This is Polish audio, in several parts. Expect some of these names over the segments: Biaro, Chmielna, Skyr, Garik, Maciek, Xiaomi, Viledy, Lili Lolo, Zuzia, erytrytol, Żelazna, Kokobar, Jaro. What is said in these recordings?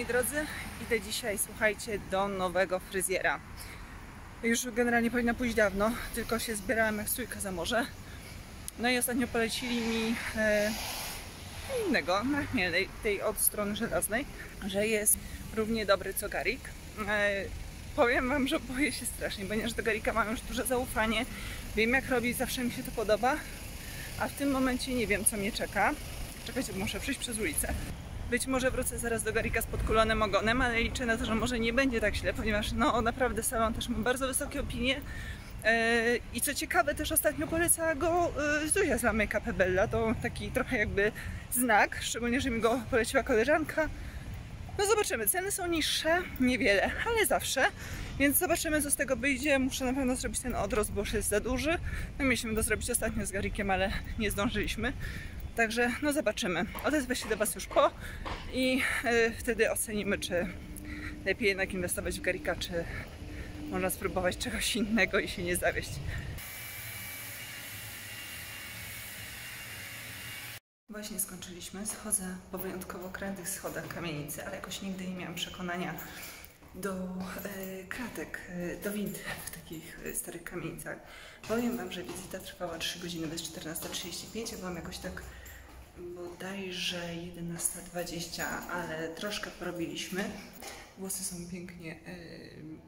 moi drodzy, idę dzisiaj, słuchajcie, do nowego fryzjera. Już generalnie powinna pójść dawno, tylko się zbierałam jak sójka za morze. No i ostatnio polecili mi innego, na Chmielnej, tej od strony Żelaznej, że jest równie dobry co Garik. Powiem wam, że boję się strasznie, ponieważ do Garika mam już duże zaufanie. Wiem jak robić, zawsze mi się to podoba. A w tym momencie nie wiem co mnie czeka. Czekajcie, bo muszę przyjść przez ulicę. Być może wrócę zaraz do Garika z podkulonym ogonem, ale liczę na to, że może nie będzie tak źle, ponieważ no naprawdę salon też ma bardzo wysokie opinie. I co ciekawe, też ostatnio polecała go Zuzia z La Makeup, to taki trochę jakby znak, szczególnie, że mi go poleciła koleżanka. No zobaczymy, ceny są niższe, niewiele, ale zawsze, więc zobaczymy co z tego wyjdzie. Muszę na pewno zrobić ten odrost, bo już jest za duży. No mieliśmy to zrobić ostatnio z Garikiem, ale nie zdążyliśmy. Także no zobaczymy. Odezwę się do was już po i wtedy ocenimy, czy lepiej jednak inwestować w Garika, czy można spróbować czegoś innego i się nie zawieść. Właśnie skończyliśmy. Schodzę po wyjątkowo krętych schodach kamienicy, ale jakoś nigdy nie miałam przekonania do kratek, do wind w takich starych kamienicach. Powiem wam, że wizyta trwała 3 godziny, bez 14:35, a byłam jakoś tak bodajże 11:20, ale troszkę porobiliśmy. Włosy są pięknie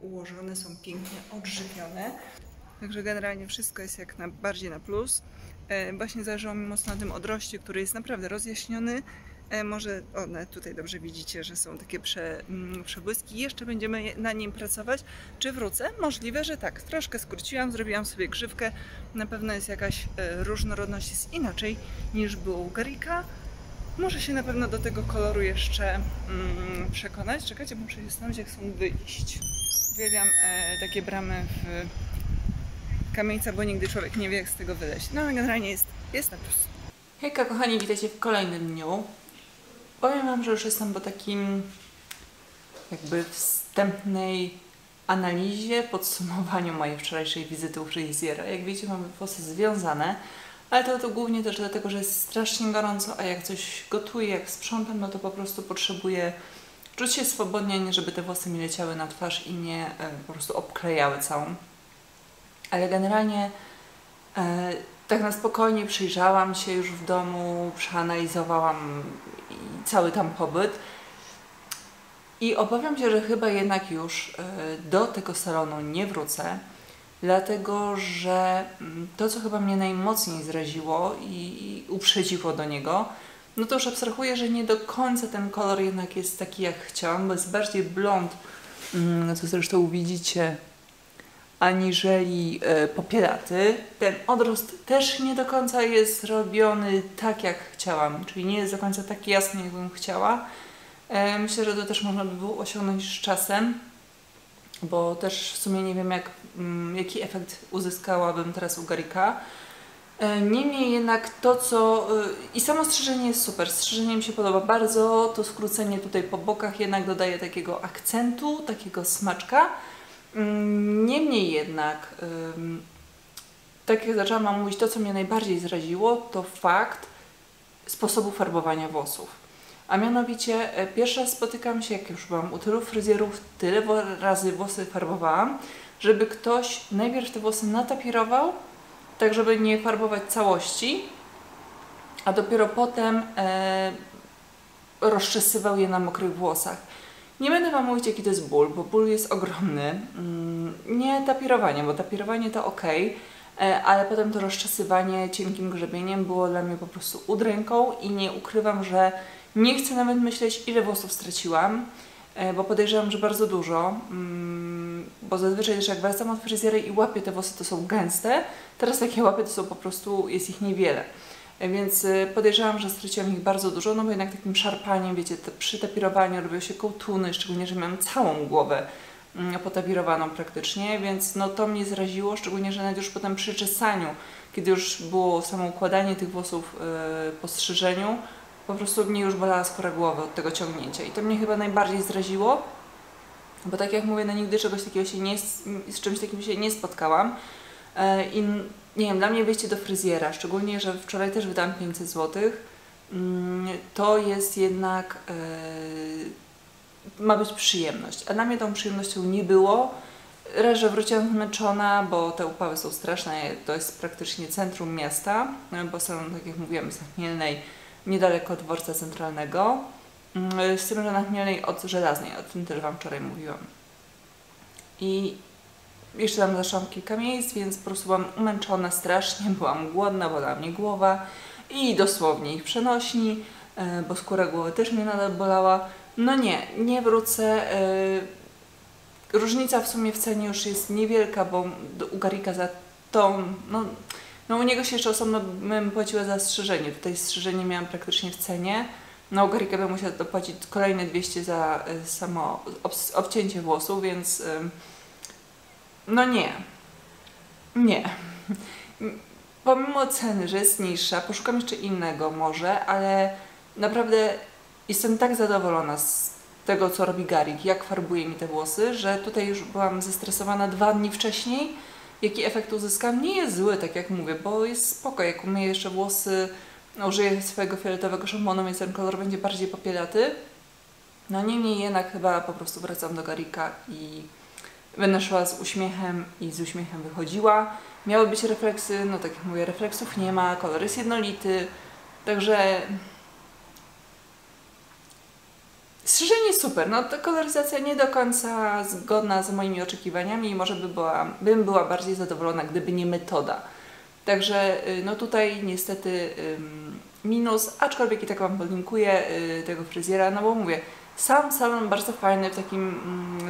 ułożone, są pięknie odżywione. Także generalnie wszystko jest jak najbardziej na plus. Właśnie zależało mi mocno na tym odroście, który jest naprawdę rozjaśniony. Może one tutaj dobrze widzicie, że są takie przebłyski. Jeszcze będziemy na nim pracować. Czy wrócę? Możliwe, że tak. Troszkę skróciłam, zrobiłam sobie grzywkę. Na pewno jest jakaś różnorodność, jest inaczej niż było u Garika. Może się na pewno do tego koloru jeszcze przekonać. Czekajcie, bo muszę się zastanowić, jak są wyjść. Uwielbiam takie bramy w kamienicach, bo nigdy człowiek nie wie, jak z tego wyleźć. No ale generalnie jest na plus. Hejka kochani, witajcie w kolejnym dniu. Powiem wam, że już jestem po takim jakby wstępnej analizie, podsumowaniu mojej wczorajszej wizyty u fryzjera. Jak wiecie, mamy włosy związane, ale to głównie też dlatego, że jest strasznie gorąco, a jak coś gotuję, jak sprzątam, no to po prostu potrzebuję czuć się swobodnie, nie żeby te włosy mi leciały na twarz i nie po prostu obklejały całą. Ale generalnie tak na spokojnie przyjrzałam się już w domu, przeanalizowałam cały tam pobyt i obawiam się, że chyba jednak już do tego salonu nie wrócę, dlatego że to, co chyba mnie najmocniej zraziło i uprzedziło do niego, no to już abstrahuję, że nie do końca ten kolor jednak jest taki jak chciałam, bo jest bardziej blond, co zresztą widzicie, aniżeli popielaty. Ten odrost też nie do końca jest zrobiony tak jak chciałam, czyli nie jest do końca tak jasny jakbym chciała. Myślę, że to też można by było osiągnąć z czasem, bo też w sumie nie wiem jaki efekt uzyskałabym teraz u Garika. Niemniej jednak to co... i samo strzyżenie jest super, strzyżenie mi się podoba bardzo, to skrócenie tutaj po bokach jednak dodaje takiego akcentu, takiego smaczka. Niemniej jednak, tak jak zaczęłam mówić, to co mnie najbardziej zraziło, to fakt sposobu farbowania włosów. A mianowicie, pierwszy raz spotykam się, jak już byłam u tylu fryzjerów, tyle razy włosy farbowałam, żeby ktoś najpierw te włosy natapirował, tak żeby nie farbować całości, a dopiero potem rozczesywał je na mokrych włosach. Nie będę wam mówić jaki to jest ból, bo ból jest ogromny. Nie tapirowanie, bo tapirowanie to ok, ale potem to rozczesywanie cienkim grzebieniem było dla mnie po prostu udręką i nie ukrywam, że nie chcę nawet myśleć ile włosów straciłam, bo podejrzewam, że bardzo dużo, bo zazwyczaj też jak wracam od fryzjera i łapię te włosy to są gęste, teraz takie łapy to są po prostu, jest ich niewiele. Więc podejrzewam, że straciłam ich bardzo dużo, no bo jednak takim szarpaniem, wiecie, przy tapirowaniu robią się kołtuny, szczególnie, że miałam całą głowę potapirowaną praktycznie, więc no to mnie zraziło, szczególnie, że nawet już potem przy czesaniu, kiedy już było samo układanie tych włosów po strzyżeniu, po prostu mnie już bolała skóra głowy od tego ciągnięcia i to mnie chyba najbardziej zraziło, bo tak jak mówię, no nigdy czegoś takiego się nie, z czymś takim się nie spotkałam. I nie wiem, dla mnie wyjście do fryzjera, szczególnie, że wczoraj też wydałam 500 zł, to jest jednak ma być przyjemność, a dla mnie tą przyjemnością nie było. Raz, że wróciłam zmęczona, bo te upały są straszne, to jest praktycznie centrum miasta, bo są, tak jak mówiłam, jest na Chmielnej, niedaleko dworca centralnego, z tym, że na Chmielnej od Żelaznej, o tym też wam wczoraj mówiłam. I jeszcze tam zaszłam kilka miejsc, więc po prostu byłam umęczona strasznie, byłam głodna, bolała mnie głowa i dosłownie ich przenośni, bo skóra głowy też mnie nadal bolała. No nie, nie wrócę. Różnica w sumie w cenie już jest niewielka, bo u Garika za tą, no u niego się jeszcze osobno bym płaciła za strzyżenie. Tutaj strzyżenie miałam praktycznie w cenie. No u Garika bym musiała dopłacić kolejne 200 za samo obcięcie włosów, więc no nie. Nie. Pomimo ceny, że jest niższa, poszukam jeszcze innego może, ale naprawdę jestem tak zadowolona z tego, co robi Garik, jak farbuje mi te włosy, że tutaj już byłam zestresowana 2 dni wcześniej. Jaki efekt uzyskam? Nie jest zły, tak jak mówię, bo jest spoko. Jak umyję jeszcze włosy, użyję swojego fioletowego szamponu, więc ten kolor będzie bardziej popielaty. No niemniej jednak chyba po prostu wracam do Garika i będę szła z uśmiechem i z uśmiechem wychodziła. Miały być refleksy, no tak jak mówię, refleksów nie ma, kolor jest jednolity, także... Strzyżenie super, no to koloryzacja nie do końca zgodna z moimi oczekiwaniami i może bym była bardziej zadowolona, gdyby nie metoda. Także no tutaj niestety minus, aczkolwiek i tak wam podlinkuję tego fryzjera, no bo mówię, sam salon bardzo fajny, w takim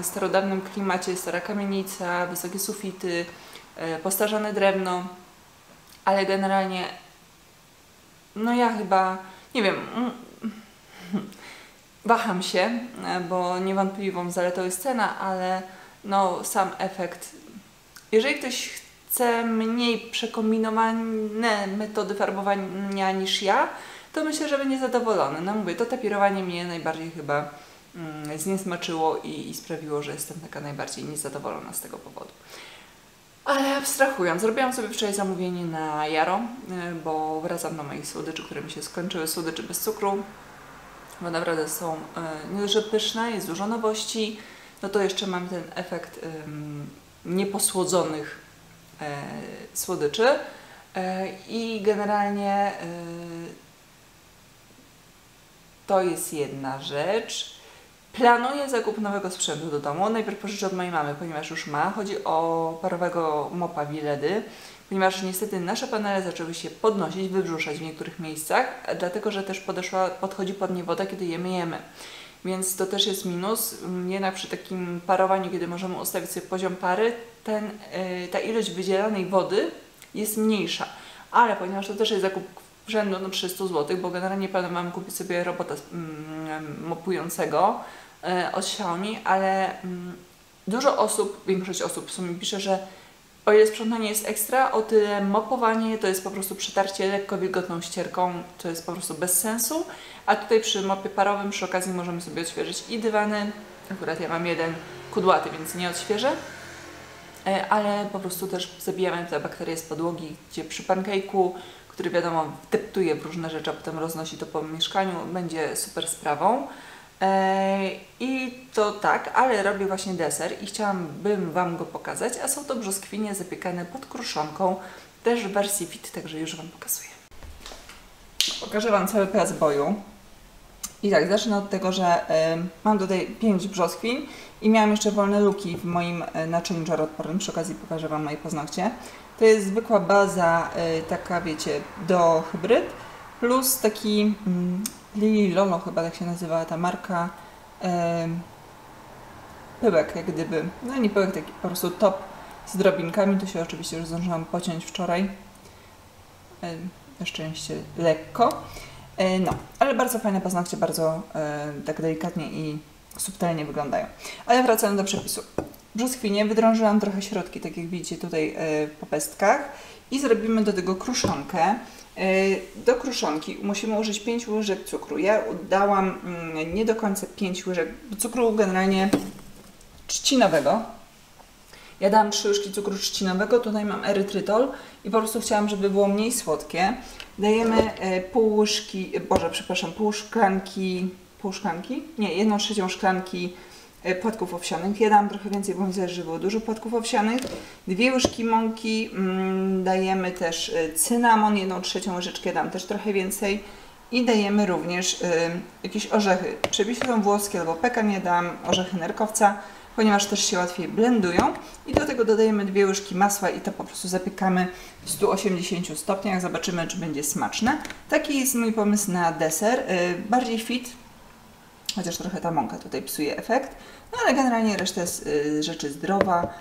starodawnym klimacie, stara kamienica, wysokie sufity, postarzane drewno, ale generalnie no ja chyba, nie wiem, waham się, bo niewątpliwą zaletą jest cena, ale no sam efekt. Jeżeli ktoś chce mniej przekombinowane metody farbowania niż ja, to myślę, że będzie zadowolony. No mówię, to tapirowanie mnie najbardziej chyba zniesmaczyło i sprawiło, że jestem taka najbardziej niezadowolona z tego powodu. Ale abstrahuję, zrobiłam sobie wczoraj zamówienie na Jaro, bo wracam do moich słodyczy, które mi się skończyły, słodyczy bez cukru. Bo naprawdę są nie dość, że pyszne, jest dużo nowości, no to jeszcze mam ten efekt nieposłodzonych słodyczy i generalnie to jest jedna rzecz. Planuję zakup nowego sprzętu do domu, najpierw pożyczę od mojej mamy, ponieważ już ma. Chodzi o parowego mopa Viledy, ponieważ niestety nasze panele zaczęły się podnosić, wybrzuszać w niektórych miejscach, dlatego że też podchodzi pod nie woda, kiedy je myjemy. Więc to też jest minus, jednak przy takim parowaniu, kiedy możemy ustawić sobie poziom pary, ta ilość wydzielanej wody jest mniejsza. Ale ponieważ to też jest zakup rzędu no 300 zł, bo generalnie planowałam kupić sobie robota mopującego od Xiaomi, ale dużo osób, większość osób w sumie pisze, że o ile sprzątanie jest ekstra, o tyle mopowanie to jest po prostu przetarcie lekko wilgotną ścierką, to jest po prostu bez sensu. A tutaj przy mopie parowym przy okazji możemy sobie odświeżyć i dywany, akurat ja mam jeden kudłaty, więc nie odświeżę, ale po prostu też zabijamy te bakterie z podłogi, gdzie przy pancake'u, który wiadomo deptuje w różne rzeczy, a potem roznosi to po mieszkaniu, będzie super sprawą. I to tak, ale robię właśnie deser i chciałabym wam go pokazać, a są to brzoskwinie zapiekane pod kruszonką, też w wersji fit, także już wam pokazuję. Pokażę wam cały plac boju. I tak, zacznę od tego, że mam tutaj 5 brzoskwin i miałam jeszcze wolne luki w moim naczyniu żaroodpornym, przy okazji pokażę wam moje paznokcie. To jest zwykła baza, taka wiecie, do hybryd, plus taki... Lili Lolo chyba tak się nazywała ta marka, pyłek jak gdyby, no nie pyłek, taki po prostu top z drobinkami, to się oczywiście już zdążyłam pociąć wczoraj, na szczęście lekko, no, ale bardzo fajne paznokcie, bardzo tak delikatnie i subtelnie wyglądają. Ale wracając do przepisu, brzoskwinie wydrążyłam trochę środki, tak jak widzicie tutaj po pestkach i zrobimy do tego kruszonkę. Do kruszonki musimy użyć 5 łyżek cukru. Ja dałam nie do końca 5 łyżek cukru generalnie trzcinowego. Ja dałam 3 łyżki cukru trzcinowego, tutaj mam erytrytol i po prostu chciałam, żeby było mniej słodkie. Dajemy pół łyżki, pół szklanki pół szklanki, nie, 1/3 szklanki płatków owsianych. Ja dałam trochę więcej, bo mi zależy, że było dużo płatków owsianych. 2 łyżki mąki, dajemy też cynamon, 1/3 łyżeczkę, dam też trochę więcej. I dajemy również jakieś orzechy. Przepiski są włoskie albo pekan, ja dam orzechy nerkowca, ponieważ też się łatwiej blendują. I do tego dodajemy 2 łyżki masła i to po prostu zapiekamy w 180 stopniach. Zobaczymy, czy będzie smaczne. Taki jest mój pomysł na deser. Bardziej fit, chociaż trochę ta mąka tutaj psuje efekt. No ale generalnie reszta jest rzeczy zdrowa.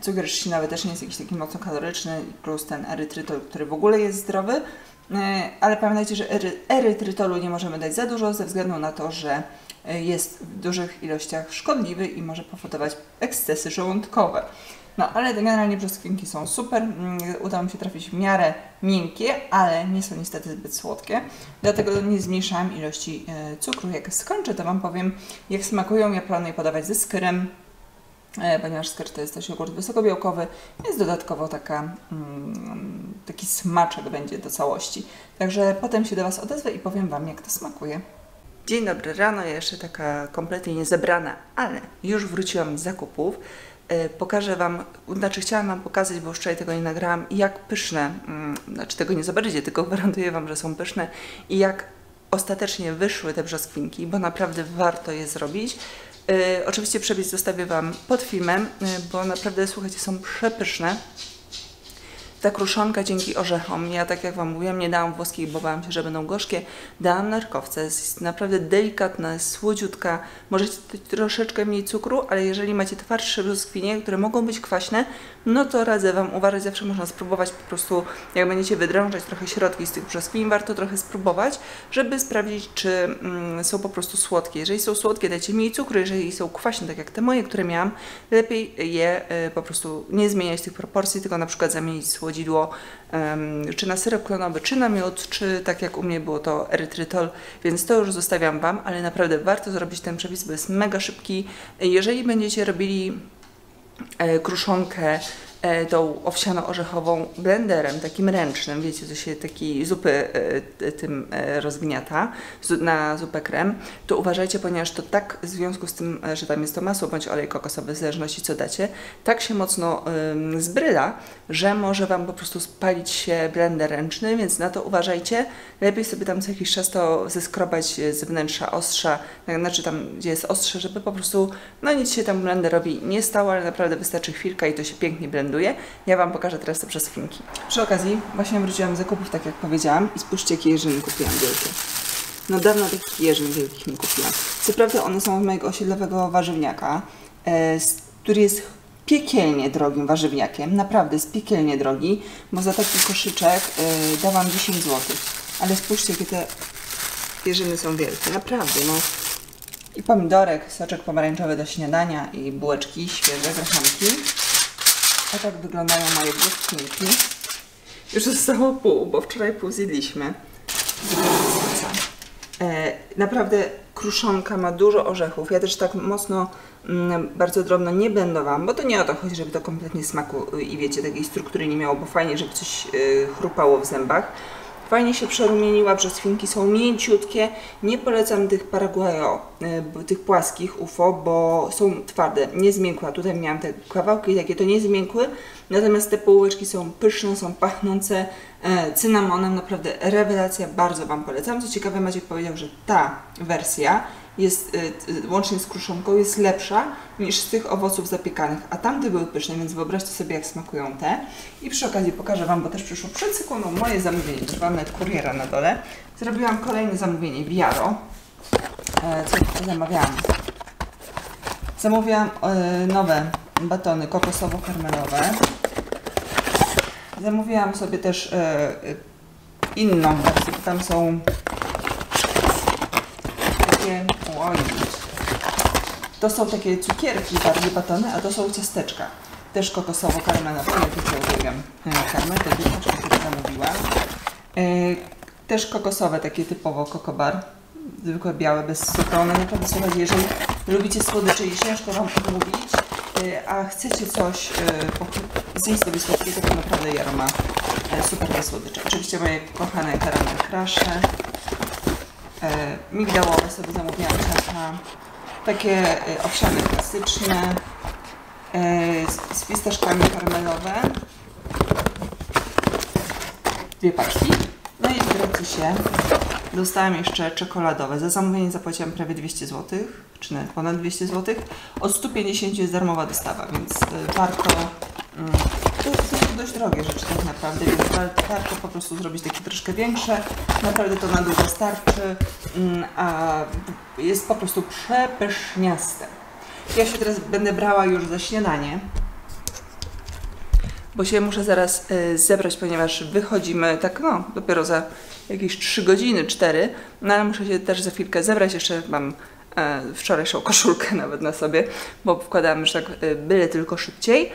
Cukier trzcinowy też nie jest jakiś taki mocno kaloryczny, plus ten erytrytol, który w ogóle jest zdrowy. Ale pamiętajcie, że erytrytolu nie możemy dać za dużo ze względu na to, że jest w dużych ilościach szkodliwy i może powodować ekscesy żołądkowe. No ale generalnie brzoskwienki są super, udało mi się trafić w miarę miękkie, ale nie są niestety zbyt słodkie, dlatego nie zmniejszałam ilości cukru. Jak skończę, to Wam powiem, jak smakują. Ja planuję podawać ze skyrem, ponieważ skyr to jest też jogurt wysokobiałkowy, więc dodatkowo taki smaczek będzie do całości. Także potem się do Was odezwę i powiem Wam, jak to smakuje. Dzień dobry, rano, ja jeszcze taka kompletnie niezebrana, ale już wróciłam z zakupów. Pokażę Wam, znaczy chciałam Wam pokazać, bo wczoraj tego nie nagrałam, jak pyszne, znaczy tego nie zobaczycie, tylko gwarantuję Wam, że są pyszne i jak ostatecznie wyszły te brzoskwinki, bo naprawdę warto je zrobić. Oczywiście przepis zostawię Wam pod filmem, bo naprawdę, słuchajcie, są przepyszne. Ta kruszonka dzięki orzechom, ja tak jak Wam mówiłam, nie dałam włoskich, bo bałam się, że będą gorzkie, dałam nerkowce, jest naprawdę delikatna, jest słodziutka, możecie dać troszeczkę mniej cukru, ale jeżeli macie twardsze brzoskwinie, które mogą być kwaśne, no to radzę Wam uważać, zawsze można spróbować po prostu, jak będziecie wydrążać trochę środki z tych brzoskwiń, warto trochę spróbować, żeby sprawdzić, czy są po prostu słodkie. Jeżeli są słodkie, dajcie mniej cukru, jeżeli są kwaśne, tak jak te moje, które miałam, lepiej je po prostu nie zmieniać tych proporcji, tylko na przykład zamienić słodkie. Słodzidło, czy na syrop klonowy, czy na miód, czy tak jak u mnie było to erytrytol, więc to już zostawiam Wam, ale naprawdę warto zrobić ten przepis, bo jest mega szybki. Jeżeli będziecie robili kruszonkę tą owsiano-orzechową blenderem, takim ręcznym, wiecie, co się taki zupy tym rozgniata, na zupę krem, to uważajcie, ponieważ to tak w związku z tym, że tam jest to masło bądź olej kokosowy, w zależności co dacie, tak się mocno zbryla, że może Wam po prostu spalić się blender ręczny, więc na to uważajcie. Lepiej sobie tam co jakiś czas to zeskrobać z wnętrza ostrza, znaczy tam, gdzie jest ostrze, żeby po prostu, no nic się tam blenderowi nie stało, ale naprawdę wystarczy chwilka i to się pięknie blenduje. Ja Wam pokażę teraz te brzoskwinki. Przy okazji właśnie wróciłam z zakupów, tak jak powiedziałam, i spójrzcie, jakie jeżyny kupiłam wielkie. No dawno takich jeżyn wielkich nie kupiłam. Co prawda one są od mojego osiedlowego warzywniaka, który jest piekielnie drogim warzywniakiem, naprawdę jest piekielnie drogi, bo za taki koszyczek dałam 10 zł. Ale spójrzcie, jakie te jeżyny są wielkie, naprawdę, no. I pomidorek, soczek pomarańczowy do śniadania i bułeczki świeże, grachanki. A tak wyglądają moje brzoskwinki. Już zostało pół, bo wczoraj pół zjedliśmy. Naprawdę kruszonka ma dużo orzechów. Ja też tak mocno, bardzo drobno nie blendowałam, bo to nie o to chodzi, żeby to kompletnie smaku i wiecie, takiej struktury nie miało, bo fajnie, żeby coś chrupało w zębach. Fajnie się przerumieniła, brzoskwinki są mięciutkie. Nie polecam tych paraguajo, tych płaskich UFO, bo są twarde, nie zmiękła. Tutaj miałam te kawałki takie, to nie zmiękły. Natomiast te półeczki są pyszne, są pachnące cynamonem. Naprawdę rewelacja, bardzo Wam polecam. Co ciekawe, Maciek powiedział, że ta wersja jest, łącznie z kruszonką, jest lepsza niż z tych owoców zapiekanych, a tamte były pyszne, więc wyobraźcie sobie, jak smakują te. I przy okazji pokażę Wam, bo też przyszło przed sekundą moje zamówienie, czy mam nawet kuriera na dole. Zrobiłam kolejne zamówienie Biaro, co zamawiałam. Zamówiłam nowe batony kokosowo-karmelowe. Zamówiłam sobie też inną wersję, bo tam są oj. To są takie cukierki, bardziej batony, a to są ciasteczka. Też kokosowo-karmelowe, ja tutaj uwielbiam karmel, te bułeczki, które zamówiłam. Też kokosowe, takie typowo kokobar, zwykłe białe, bez cukru. Naprawdę, słuchajcie, jeżeli lubicie słodycze i ciężko Wam odmówić, a chcecie coś zjeść sobie słodkiego, to naprawdę Jaro ma super słodycze. Oczywiście moje kochane karamel krasze. migdałowe sobie zamówiłam czeka. Takie owsiane klasyczne, z pistaszkami karmelowe. Dwie paczki. No i w gratisie dostałam jeszcze czekoladowe. Za zamówienie zapłaciłam prawie 200 zł, czy nawet ponad 200 zł. Od 150 jest darmowa dostawa, więc warto... To są dość drogie rzeczy tak naprawdę, więc warto po prostu zrobić takie troszkę większe. Naprawdę to na długo starczy, a jest po prostu przepyszniaste. Ja się teraz będę brała już za śniadanie, bo się muszę zaraz zebrać, ponieważ wychodzimy tak no, dopiero za jakieś 3 godziny, 4, no ale muszę się też za chwilkę zebrać, jeszcze mam wczorajszą koszulkę nawet na sobie, bo wkładałam już tak byle tylko szybciej.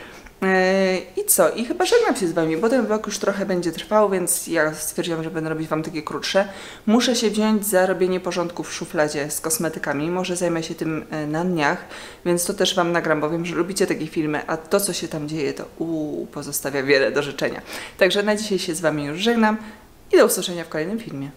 I co? I chyba żegnam się z wami, bo ten vlog już trochę będzie trwał, więc ja stwierdziłam, że będę robić wam takie krótsze. Muszę się wziąć za robienie porządku w szufladzie z kosmetykami, może zajmę się tym na dniach, więc to też wam nagram, bo wiem, że lubicie takie filmy, a to co się tam dzieje to pozostawia wiele do życzenia. Także na dzisiaj się z wami już żegnam i do usłyszenia w kolejnym filmie.